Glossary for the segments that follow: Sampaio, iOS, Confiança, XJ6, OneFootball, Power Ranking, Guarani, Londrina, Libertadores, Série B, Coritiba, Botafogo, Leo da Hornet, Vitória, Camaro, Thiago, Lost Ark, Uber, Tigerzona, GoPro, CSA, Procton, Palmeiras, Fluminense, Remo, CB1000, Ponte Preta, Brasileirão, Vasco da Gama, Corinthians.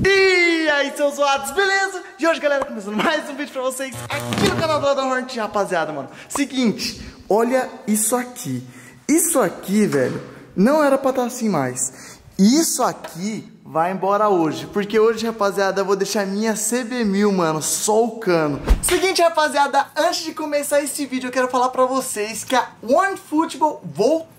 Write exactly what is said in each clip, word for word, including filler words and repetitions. E aí, seus zoados, beleza? E hoje, galera, começando mais um vídeo pra vocês aqui no canal do Leo da Hornet, rapaziada, mano. Seguinte, olha isso aqui. Isso aqui, velho, não era pra estar assim mais. Isso aqui vai embora hoje, porque hoje, rapaziada, eu vou deixar minha C B mil, mano, só o cano. Seguinte, rapaziada, antes de começar esse vídeo, eu quero falar pra vocês que a OneFootball voltou.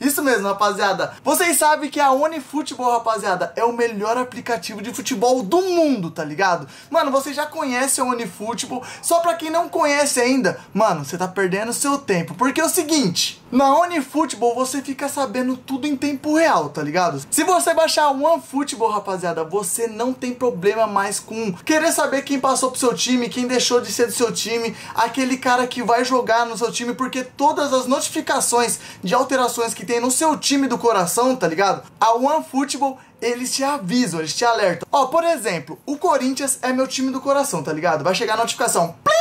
Isso mesmo, rapaziada. Vocês sabem que a OneFootball, rapaziada, é o melhor aplicativo de futebol do mundo, tá ligado? Mano, você já conhece a OneFootball, só pra quem não conhece ainda, mano, você tá perdendo seu tempo, porque é o seguinte, na OneFootball você fica sabendo tudo em tempo real, tá ligado? Se você baixar a OneFootball, Futebol, rapaziada, você não tem problema mais com querer saber quem passou pro seu time, quem deixou de ser do seu time, aquele cara que vai jogar no seu time, porque todas as notificações de alterações que tem no seu time do coração, tá ligado? A OneFootball, eles te avisam, eles te alertam. Ó, por exemplo, o Corinthians é meu time do coração, tá ligado? Vai chegar a notificação, plim!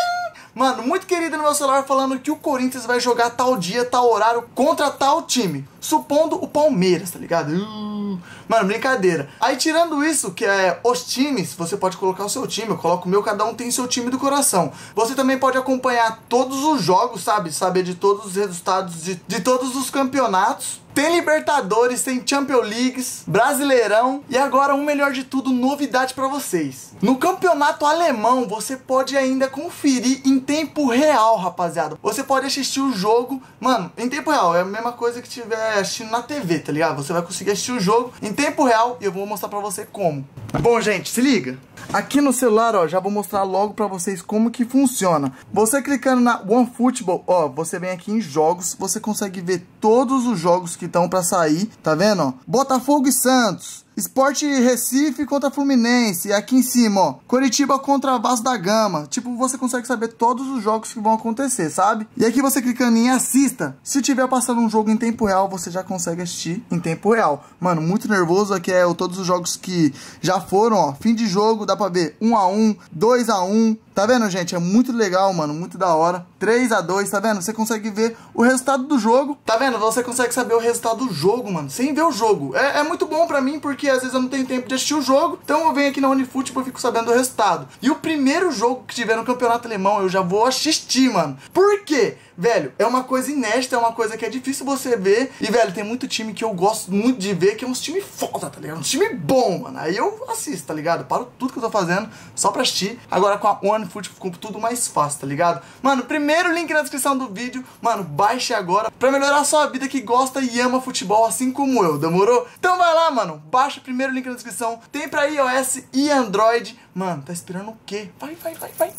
Mano, muito querido no meu celular falando que o Corinthians vai jogar tal dia, tal horário contra tal time. Supondo o Palmeiras, tá ligado? Uh, mano, brincadeira. Aí tirando isso, que é os times, você pode colocar o seu time, eu coloco o meu, cada um tem seu time do coração. Você também pode acompanhar todos os jogos, sabe? Saber de todos os resultados, de, de todos os campeonatos. Tem Libertadores, tem Champions League, Brasileirão e agora o melhor de tudo, novidade pra vocês. No campeonato alemão, você pode ainda conferir em tempo real, rapaziada. Você pode assistir o jogo, mano, em tempo real. É a mesma coisa que tiver assistindo na T V, tá ligado? Você vai conseguir assistir o jogo em tempo real e eu vou mostrar pra você como. Bom, gente, se liga. Aqui no celular, ó, já vou mostrar logo pra vocês como que funciona. Você clicando na OneFootball, ó, você vem aqui em jogos, você consegue ver todos os jogos que estão pra sair, tá vendo, ó? Botafogo e Santos, Sport Recife contra Fluminense, aqui em cima, ó, Coritiba contra Vasco da Gama. Tipo, você consegue saber todos os jogos que vão acontecer, sabe? E aqui você clicando em assista, se tiver passando um jogo em tempo real, você já consegue assistir em tempo real. Mano, muito nervoso, aqui é todos os jogos que já foram, ó, fim de jogo, dá pra ver um a um, dois a um, tá vendo, gente? É muito legal, mano, muito da hora. Três a dois, tá vendo? Você consegue ver o resultado do jogo, tá vendo? Você consegue saber o resultado do jogo, mano, sem ver o jogo. É, é muito bom pra mim, porque que às vezes eu não tenho tempo de assistir o jogo, então eu venho aqui na OneFootball e fico sabendo do resultado. E o primeiro jogo que tiver no campeonato alemão eu já vou assistir, mano. Por quê? Velho, é uma coisa inédita, é uma coisa que é difícil você ver. E, velho, tem muito time que eu gosto muito de ver, que é uns time foda, tá ligado? Uns time bom, mano. Aí eu assisto, tá ligado? Paro tudo que eu tô fazendo só pra assistir. Agora com a OneFootball ficou tudo mais fácil, tá ligado? Mano, primeiro link na descrição do vídeo, mano, baixe agora pra melhorar a sua vida que gosta e ama futebol assim como eu, demorou? Então vai lá, mano, baixa o primeiro link na descrição, tem pra iOS e Android. Mano, tá esperando o quê? Vai, vai, vai, vai.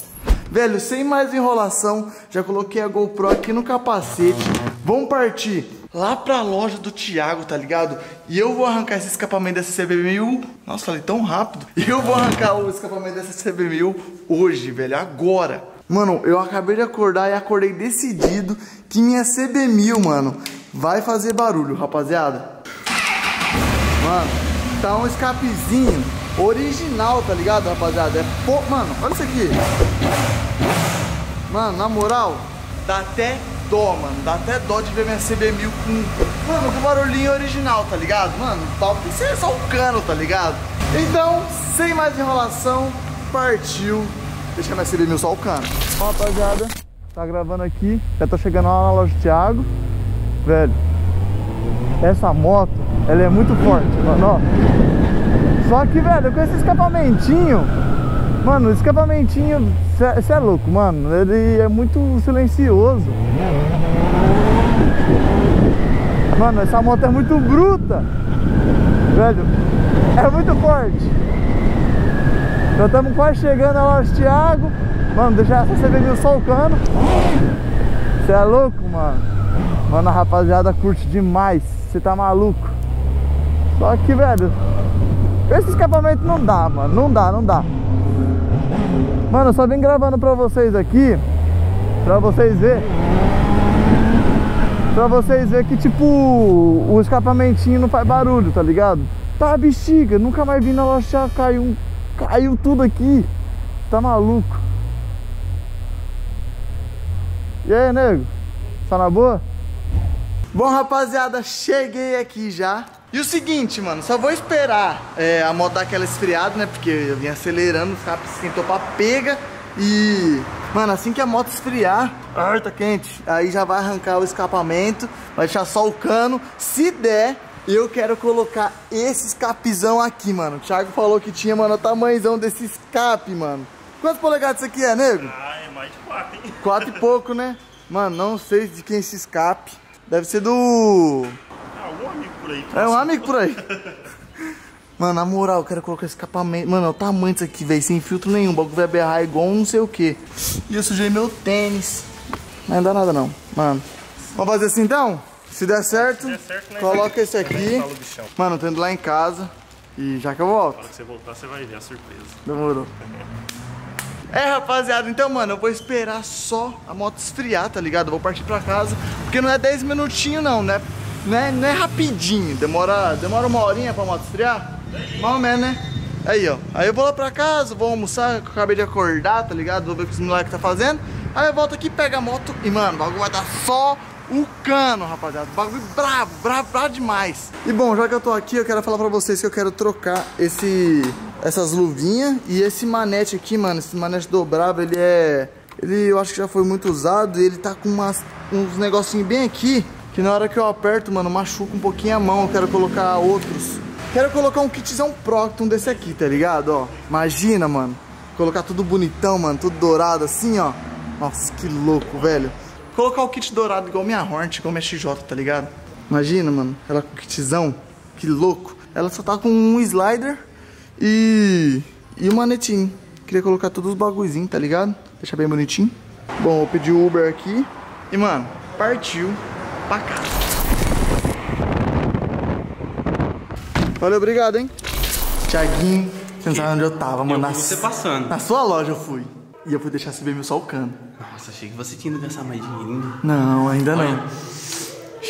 Velho, sem mais enrolação, já coloquei a GoPro aqui no capacete. Vamos partir lá pra loja do Thiago, tá ligado? E eu vou arrancar esse escapamento dessa C B mil. Nossa, falei tão rápido. E eu vou arrancar o escapamento dessa C B mil hoje, velho, agora. Mano, eu acabei de acordar e acordei decidido que minha C B mil, mano, vai fazer barulho, rapaziada. Mano, tá um escapezinho original, tá ligado, rapaziada? É pô, mano, olha isso aqui. Mano, na moral, dá até dó, mano. Dá até dó de ver minha C B mil com, mano, com barulhinho original, tá ligado? Mano, tal tem que ser só o cano, tá ligado? Então, sem mais enrolação, partiu. Deixa minha C B mil só o cano. Ó, rapaziada, tá gravando aqui. Já tô chegando lá na loja do Thiago. Velho, essa moto, ela é muito forte, mano, ó. Só que, velho, com esse escapamentinho, mano, o escapamentinho, você é louco, mano, ele é muito silencioso. Mano, essa moto é muito bruta, velho, é muito forte. Já estamos quase chegando a Lost Ark. Mano, deixa essa C B mil só o cano. Você é louco, mano. Mano, a rapaziada curte demais. Você tá maluco? Só que, velho, esse escapamento não dá, mano. Não dá, não dá. Mano, eu só vim gravando pra vocês aqui, pra vocês verem, pra vocês verem que, tipo, o escapamentinho não faz barulho, tá ligado? Tá bexiga, nunca mais vim na loja. Caiu, caiu tudo aqui. Tá maluco? E aí, nego? Tá na boa? Bom, rapaziada, cheguei aqui já. E o seguinte, mano, só vou esperar é, a moto dar aquela esfriada, né? Porque eu vim acelerando, o capô esquentou pra pega. E, mano, assim que a moto esfriar, ai, tá quente, aí já vai arrancar o escapamento, vai deixar só o cano. Se der, eu quero colocar esse escapizão aqui, mano. O Thiago falou que tinha, mano, o tamanhozão desse escape, mano. Quantos polegadas isso aqui é, nego? Ah, é mais de quatro, hein? Quatro e pouco, né? Mano, não sei de quem esse escape. Deve ser do... É um amigo por aí. É um amigo por aí. Mano, na moral, eu quero colocar escapamento. Mano, o tamanho disso aqui, velho, sem filtro nenhum. O bagulho vai berrar igual um não sei o que. E eu sujei meu tênis. Mas não dá nada não, mano. Vamos fazer assim então? Se der certo, se der certo, né? Coloca esse aqui. Mano, eu tô indo lá em casa. E já que eu volto. Na hora que você voltar, você vai ver a surpresa. Demorou. É, rapaziada, então, mano, eu vou esperar só a moto esfriar, tá ligado? Eu vou partir pra casa. Porque não é dez minutinhos não, né? Não é, não é rapidinho, demora, demora uma horinha pra moto esfriar. Mais ou menos, né? Aí, ó. Aí eu vou lá pra casa, vou almoçar, que eu acabei de acordar, tá ligado? Vou ver o que esse moleque tá fazendo. Aí eu volto aqui, pego a moto e, mano, o bagulho vai dar só o cano, rapaziada. O bagulho bravo, bravo, bravo demais. E, bom, já que eu tô aqui, eu quero falar pra vocês que eu quero trocar esse, essas luvinhas e esse manete aqui, mano. Esse manete dobrável, ele é... Ele, eu acho que já foi muito usado e ele tá com umas, uns negocinhos bem aqui que na hora que eu aperto, mano, machuca um pouquinho a mão. Eu quero colocar outros. Quero colocar um kitzão Procton desse aqui, tá ligado? Ó, imagina, mano. Colocar tudo bonitão, mano, tudo dourado assim, ó. Nossa, que louco, velho. Colocar o kit dourado igual minha Hornet, igual minha X J, tá ligado? Imagina, mano, ela com kitzão, que louco. Ela só tá com um slider e e um manetinho. Queria colocar todos os bagulhozinhos, tá ligado? Deixar bem bonitinho. Bom, eu pedi o Uber aqui e, mano, partiu pra casa. Valeu, obrigado, hein? Thiaguinho, você não sabe onde eu tava, mano. Eu vi você passando. Na sua loja eu fui. E eu fui deixar você ver meu salcando. Nossa, achei que você tinha ido gastar mais dinheirinho. Não, ainda Olha.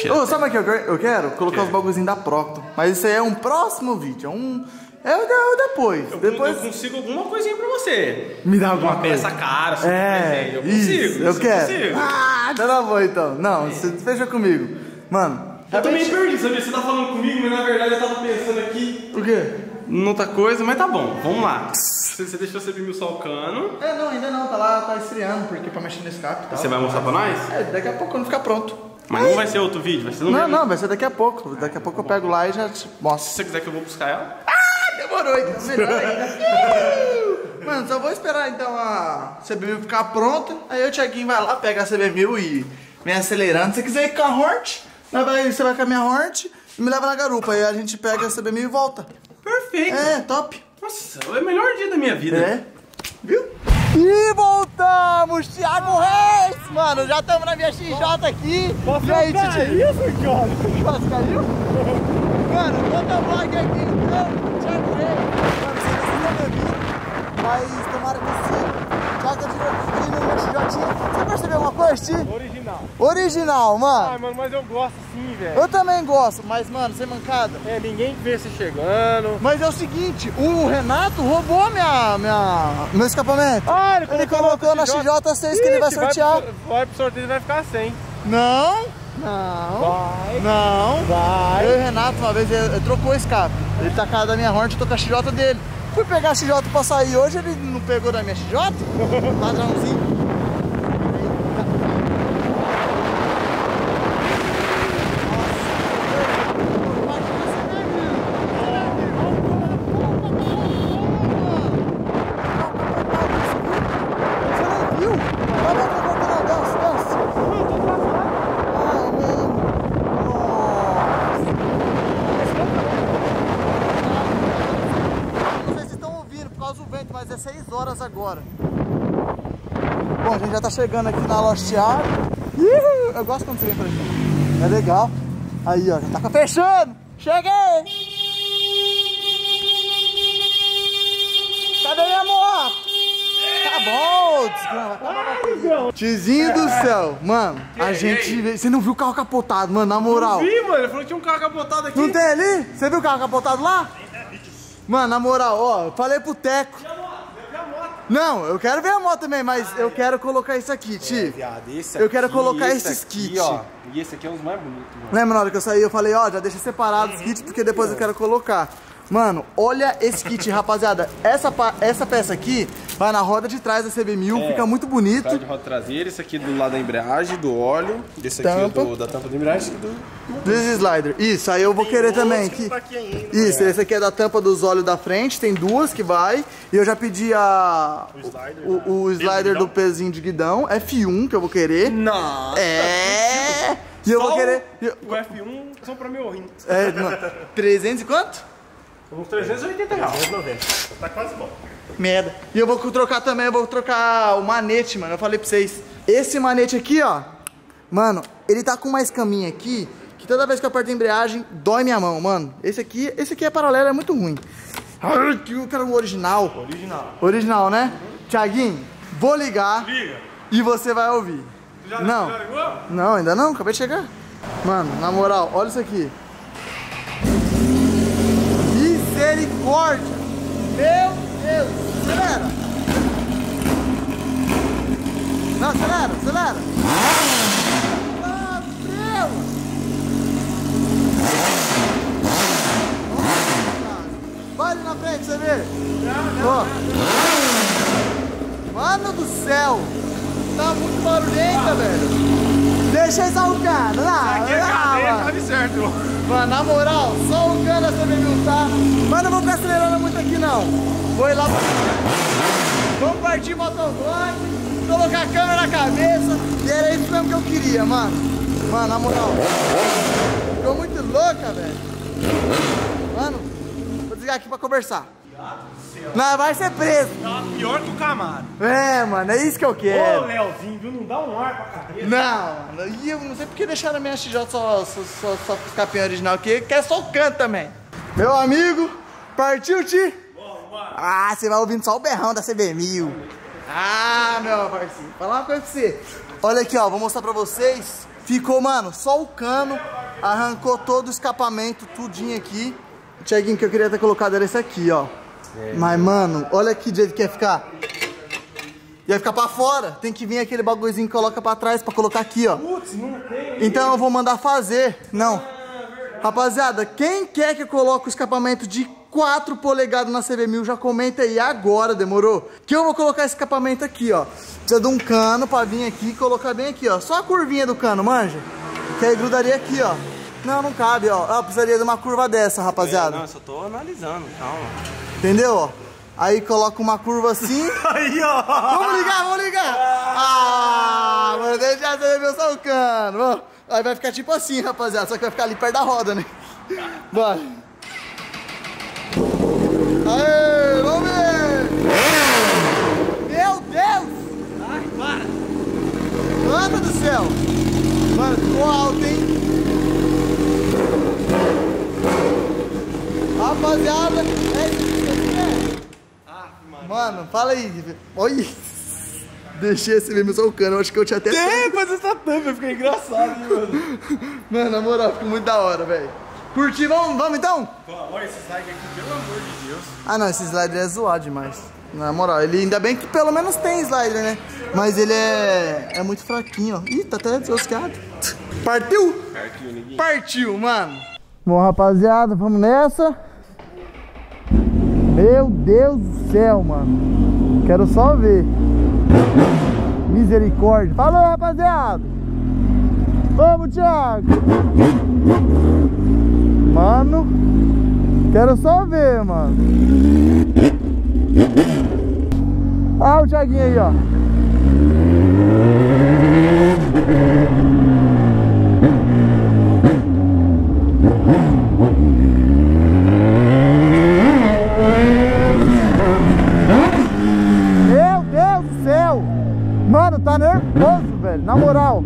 não. Ô, oh, sabe o que eu quero? Colocar que? os bagulhozinhos da Procton. Mas isso aí é um próximo vídeo, é um... É o depois. Eu, depois... eu consigo alguma coisinha pra você. Me dá alguma uma coisa. Uma peça cara, se é, eu consigo. Isso, eu quero. Consigo. Ah, tá na boa, então. Não, é. Você fecha comigo. Mano... Eu também perdi, sabia? Você tá falando comigo, mas na verdade eu tava pensando aqui... O quê? Não outra coisa, mas tá bom, vamos lá. Você, você deixou você vir me salcando. É, não, ainda não, tá lá, tá esfriando, porque pra mexer no escape e tal. Você vai mostrar pra nós? É, daqui a pouco, quando ficar pronto. Mas aí. Não vai ser outro vídeo, vai ser no Não, mesmo. não, vai ser daqui a pouco. Daqui a pouco eu pego lá e já te mostro. Se você quiser que eu vou buscar ela... Ah, demorou, então melhor ainda. Mano, só vou esperar então a C B mil ficar pronta, aí o Thiaguinho vai lá, pega a C B mil e vem acelerando. Se você quiser ir com a Hornet... Você vai com a minha Hornet e me leva na garupa. Aí a gente pega a C B mil e volta. Perfeito. É, top. Nossa, é o melhor dia da minha vida. É. Viu? E voltamos, Thiago Reis. Mano, já estamos na minha X J aqui. Posso e aí, Titi? Isso, cara. Quase caiu? Mano, conta o vlog aqui, então. Thiago Reis. Mano, você não se lembra, mas tomara que você já tá tirando. Você percebeu uma coisa, Ti? Original. Original, mano. Ai, mano, mas eu gosto sim, velho. Eu também gosto, mas, mano, sem mancada. É, ninguém vê você chegando. Mas é o seguinte, o Renato roubou minha, minha, meu escapamento. Ah, ele, ele colocou na X J seis que ele vai sortear. Vai pro, vai pro sorteio e vai ficar sem. Não, não, vai. não. Vai. Eu e o Renato, uma vez, ele, ele trocou o escape. Ele tá com a da minha Hornet, eu tô com a X J dele. Fui pegar a X J pra sair hoje, ele não pegou da minha X J? Padrãozinho. Agora. Bom, a gente já tá chegando aqui na Lost Ark. Eu gosto quando você vem pra aqui. É legal. Aí, ó, já tá fechando. Cheguei! Cadê minha moto? Tá bom! Tizinho do céu, mano. A gente... Você não viu o carro capotado, mano, na moral. Não vi, mano. Ele falou que tinha um carro capotado aqui. Não tem ali? Você viu o carro capotado lá? Mano, na moral, ó, eu falei pro Teco. Não, eu quero ver a moto também, mas ai, eu quero colocar isso aqui, Ti. É, viado, esse aqui, eu quero colocar esse esses aqui, kits. Ó, e esse aqui é os mais bonitos, mano. Lembra na hora que eu saí, eu falei, ó, já deixa separado os kits, porque depois eu quero colocar. Mano, olha esse kit, rapaziada. Essa, essa peça aqui vai na roda de trás da C B mil, é, fica muito bonito. Trás de roda traseira, esse aqui do lado da embreagem, do óleo. Esse tampa. aqui do, da tampa da embreagem. Do This slider. Isso, aí eu vou tem querer também. Que... Que tá aqui ainda, isso, é. esse aqui é da tampa dos óleos da frente, tem duas que vai. E eu já pedi a... O slider, o, o, o slider do pezinho de guidão, F um, que eu vou querer. Nossa! É! E eu Só vou querer... O F um são pra meu rim. É, trezentos e quanto? Uns trezentos e oitenta reais. trezentos e noventa. Tá quase bom. Merda. E eu vou trocar também, eu vou trocar o manete, mano. Eu falei pra vocês. Esse manete aqui, ó. Mano, ele tá com mais caminho aqui, que toda vez que eu aperto a embreagem, dói minha mão, mano. Esse aqui, esse aqui é paralelo, é muito ruim. Ai, que eu quero o original. Original. Original, né? Uhum. Thiaguinho, vou ligar. Liga. E você vai ouvir. Tu já não. Já ligou? Não, ainda não. Acabei de chegar. Mano, na moral, olha isso aqui. Misericórdia! Meu Deus! Acelera! Não, acelera, acelera! Ah, Deus! Vai ali na frente, você vê! Oh. Mano do céu! Tá muito barulhenta, velho! Deixa exaltar! Lá! Lá! Tá certo! Mano, na moral, só o cano essa B M W, tá? Mas não vou ficar acelerando muito aqui, não. Vou ir lá pra... Vamos partir motovlog, colocar a câmera na cabeça. E era isso mesmo que eu queria, mano. Mano, na moral, ficou muito louca, velho. Mano, vou desligar aqui pra conversar. Não, vai ser preso. Tá pior que o Camaro. É, mano, é isso que eu quero. Ô, Leozinho, viu? Não dá um ar pra cabeça. Não, e eu não sei porque deixaram a minha X J só, só, só, só com os capinhos original aqui, que é só o canto também. Meu amigo, partiu, Ti? Ah, você vai ouvindo só o berrão da C B mil. Ah, meu parceiro, falar uma coisa pra você. Olha aqui, ó, vou mostrar pra vocês. Ficou, mano, só o cano. Arrancou todo o escapamento, tudinho aqui. O Thiaguinho que eu queria ter colocado era esse aqui, ó. É. Mas, mano, olha que jeito que ia ficar. Ia ficar pra fora. Tem que vir aquele bagulhozinho que coloca pra trás pra colocar aqui, ó. Putz, não tem. Então eu vou mandar fazer. Não. Rapaziada, quem quer que eu coloque o escapamento de quatro polegadas na C B mil, já comenta aí agora, demorou? Que eu vou colocar esse escapamento aqui, ó. Precisa de um cano pra vir aqui e colocar bem aqui, ó. Só a curvinha do cano, manja. Que aí grudaria aqui, ó. Não, não cabe, ó. Ah, precisaria de uma curva dessa, rapaziada. É, não, eu só tô analisando, calma. Entendeu, ó? Aí coloca uma curva assim. Aí, ó. Vamos ligar, vamos ligar. Ah, ah mano, já recebeu só o cano. Mano. Aí vai ficar tipo assim, rapaziada. Só que vai ficar ali perto da roda, né? Bora. Aê, vamos ver. Meu Deus. Ai, para. Mano do céu. Mano, ficou alto, hein? Rapaziada, é isso que ah, mano. Mano, fala aí. Olha isso. Deixei esse mesmo só o cano. Acho que eu tinha até. É, faz essa tampa, fica engraçado, hein, mano. Mano, na moral, ficou muito da hora, velho. Curti, vamos, vamos então? Olha esse slide aqui, pelo amor de Deus. Ah, não, esse slider é zoado demais. Na moral, ele ainda bem que pelo menos tem slider, né? Mas ele é, é muito fraquinho, ó. Ih, tá até desosqueado. Partiu? Partiu, ninguém. Partiu, mano. Bom, rapaziada, vamos nessa. Meu Deus do céu, mano. Quero só ver. Misericórdia. Falou, rapaziada. Vamos, Thiago. Mano, quero só ver, mano. Ah, o Thiaguinho aí, ó. Mano, tá nervoso, velho, na moral.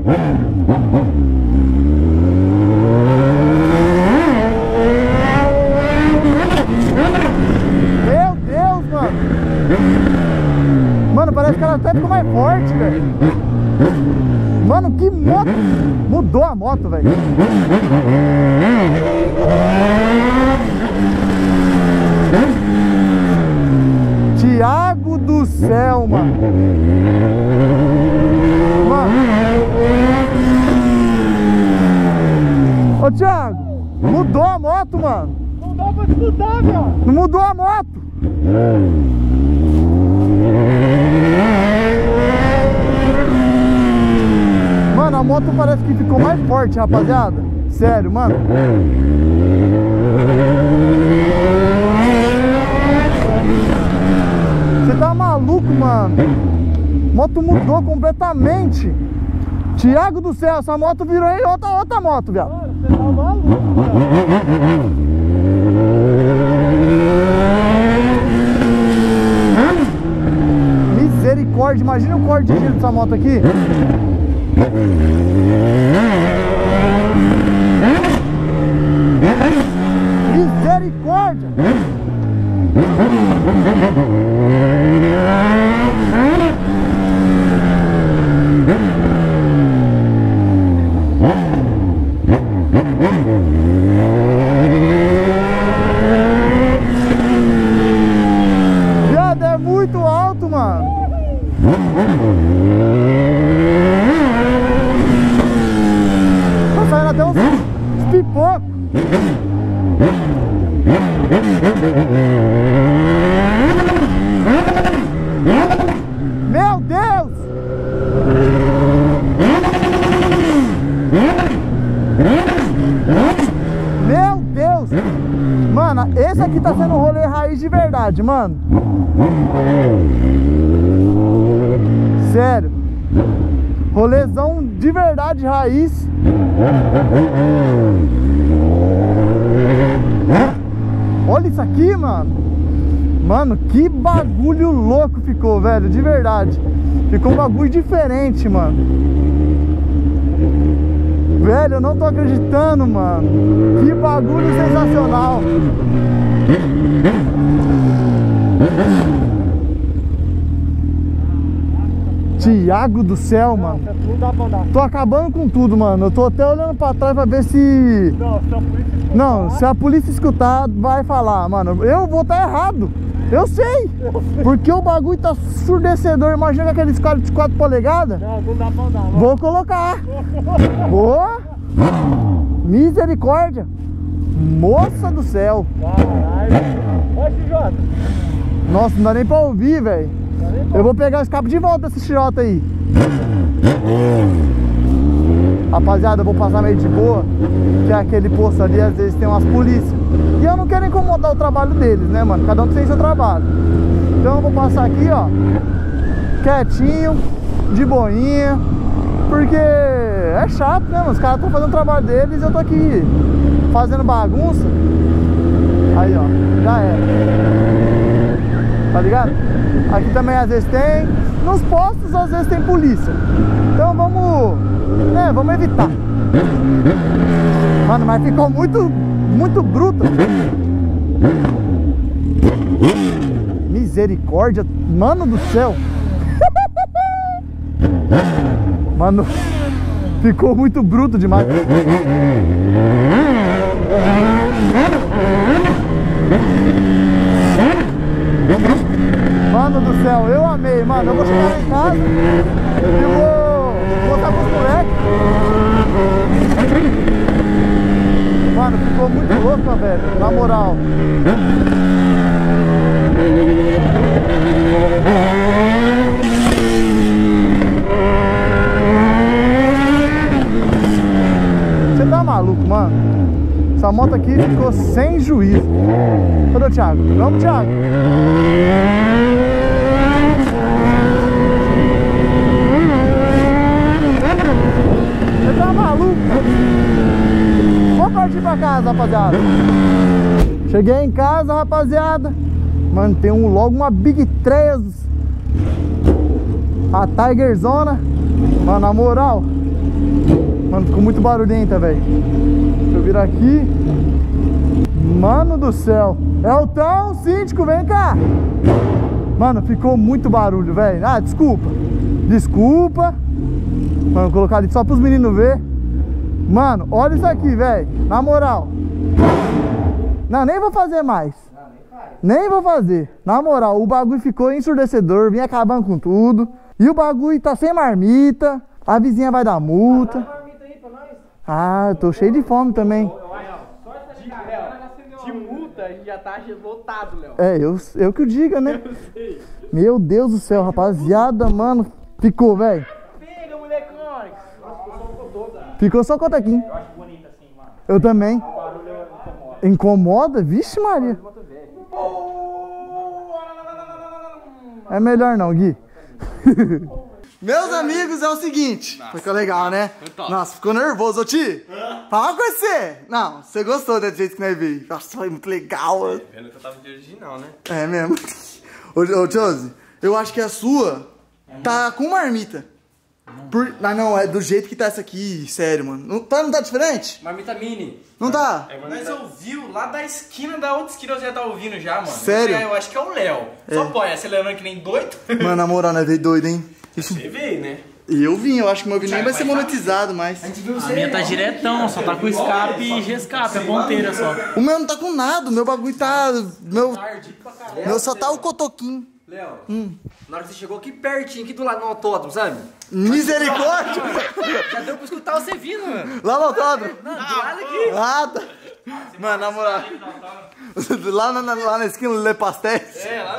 Meu Deus, mano. Mano, parece que ela até ficou mais forte, velho. Mano, que moto. Mudou a moto, velho. Thiago do céu, mano. Mano. Ô, Thiago, mudou a moto, mano. Não dá pra escutar, velho. Não mudou a moto. Mano, a moto parece que ficou mais forte, rapaziada. Sério, mano. Você tá maluco, mano. A moto mudou completamente. Thiago do céu, essa moto virou aí outra, outra moto, viado. Mano, você tá maluco, velho. Misericórdia, imagina o corte de giro dessa moto aqui. Misericórdia! Viado, é muito alto, mano. Tá saindo até uns pipocos. Meu Deus! Meu Deus! Mano, esse aqui tá sendo um rolê raiz de verdade, mano. Sério. Rolezão de verdade raiz. Olha isso aqui, mano. Mano, que bagulho louco ficou, velho. De verdade. Ficou um bagulho diferente, mano. Velho, eu não tô acreditando, mano. Que bagulho sensacional. Thiago do céu, mano. Tô acabando com tudo, mano. Eu tô até olhando pra trás pra ver se... Não, se a polícia escutar... Não, se a polícia escutar, vai falar, mano. Eu vou estar errado. Eu sei. Eu sei. Porque o bagulho tá surdecedor. Imagina aqueles carros de quatro polegadas. Não, não dá pra andar. Mano. Vou colocar. Boa. Misericórdia. Moça do céu. Caralho. Olha esse Jota. Nossa, não dá nem pra ouvir, velho. Eu vou pegar o escape de volta desse Xirota aí. Rapaziada, eu vou passar meio de boa, que é aquele posto ali, às vezes tem umas polícias. E eu não quero incomodar o trabalho deles, né, mano? Cada um tem seu trabalho. Então eu vou passar aqui, ó, quietinho, de boinha. Porque é chato, né, mano? Os caras estão fazendo o trabalho deles e eu tô aqui fazendo bagunça. Aí, ó, já era. Tá ligado? Aqui também às vezes tem. Nos postos às vezes tem polícia. Então vamos, né, vamos evitar. Mano, mas ficou muito, muito bruto. Misericórdia. Mano do céu. Mano, ficou muito bruto demais. Mano do céu, eu amei, mano. Eu vou chegar em casa e vou botar pros moleques. Mano, ficou muito louco, velho. Na moral. Você tá maluco, mano? Essa moto aqui ficou sem juízo. Cadê o Thiago? Vamos, Thiago. Você tá maluco? Vou partir pra casa, rapaziada. Cheguei em casa, rapaziada. Mano, tem um, logo uma Big três. A Tigerzona. Mano, na moral. Mano, ficou muito barulhenta, velho. Deixa eu virar aqui. Mano do céu. É o tão síndico, vem cá. Mano, ficou muito barulho, velho. Ah, desculpa. Desculpa. Mano, vou colocar ali só pros meninos ver. Mano, olha isso aqui, velho. Na moral. Não, nem vou fazer mais. Não, nem Nem vou fazer. Na moral, o bagulho ficou ensurdecedor, vim acabando com tudo. E o bagulho tá sem marmita, a vizinha vai dar multa. Ah, marmita aí pra nós. Ah, eu tô cheio de fome também. De multa e já tá lotado, Léo. É, eu, eu que o diga, né? Eu sei. Meu Deus do céu, rapaziada, mano. Ficou, velho. Pega, molecões. Ficou só quanto aqui. Eu acho bonito assim, mano. Eu também. O barulho incomoda. Incomoda? Vixe, Maria. É melhor não, Gui. Meus amigos, é o seguinte. Nossa, ficou legal, né? Foi Nossa, ficou nervoso, ô Ti. Hã? Fala com você. Não, você gostou do jeito que nós vi. Nossa, foi muito legal. É, pelo que eu tava de original, né? É mesmo. Ô, ô Josi, eu acho que a sua é tá com marmita. Não. Por... Ah, não, é do jeito que tá essa aqui, sério, mano. Não tá, não tá diferente? Marmita mini. Não, não tá? É, mas eu vi lá da esquina, da outra esquina eu já tá ouvindo já, mano. Sério? É, eu acho que é o Léo. É. Só põe acelerando que nem doido. Mano, na moral, né? Veio doido, hein? Você veio, né? E eu vim, eu acho que meu vídeo nem vai ser monetizado mais. A, a minha tá diretão, só tá com escape e rescape, é ponteira só. O meu não tá com nada, o meu bagulho tá... Meu, meu só tá o cotoquinho. Léo, hum. na hora que você chegou aqui pertinho, aqui do lado no autódromo, sabe? Misericórdia! Já deu pra escutar você vindo, mano. Lá no autódromo? Não, do lado aqui. Lá, tá... Mano, na moral. Lá na, lá na esquina do Le Pastéis. É, lá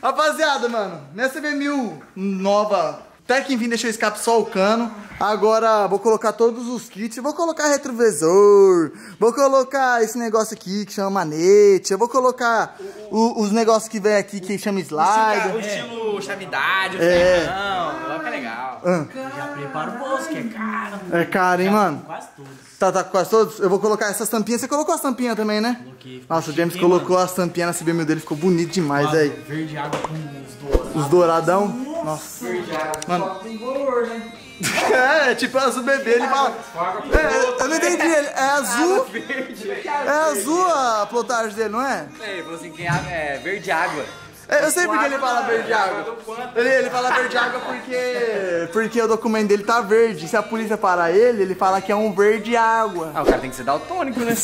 Rapaziada, mano, minha C B mil nova, até que enfim deixei o escape só o cano. Agora vou colocar todos os kits, vou colocar retrovisor, vou colocar esse negócio aqui que chama manete, eu vou colocar o, os negócios que vem aqui que chama slide. O estilo chavidade, o é. Não, coloca legal. Ah. Já prepara o bolso, que é caro. É caro, hein, mano? Quase todos. Tá, tá com quase todos? Eu vou colocar essas tampinhas. Você colocou as tampinhas também, né? Coloquei. Nossa, o James colocou as tampinhas na C B mil dele, ficou bonito demais aí. Verde água com os douradão. Os douradão? Nossa. Nossa. Verde água. Mano. Tem valor, né? É, é tipo azul bebê, ele fala. É, eu não entendi, ele é azul. É azul a plotagem dele, não é? É, ele falou assim: quem é verde água. É, eu sei porque ele fala verde água. Ele, ele fala verde água porque porque o documento dele tá verde. Se a polícia parar ele, ele fala que é um verde água. Ah, o cara tem que ser daltônico, né?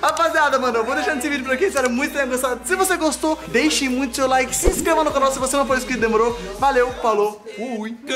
Rapaziada, mano, eu vou deixando esse vídeo por aqui. Espero muito que tenha gostado. Se você gostou, deixe muito seu like, se inscreva no canal se você não for inscrito, demorou? Valeu, falou, fui.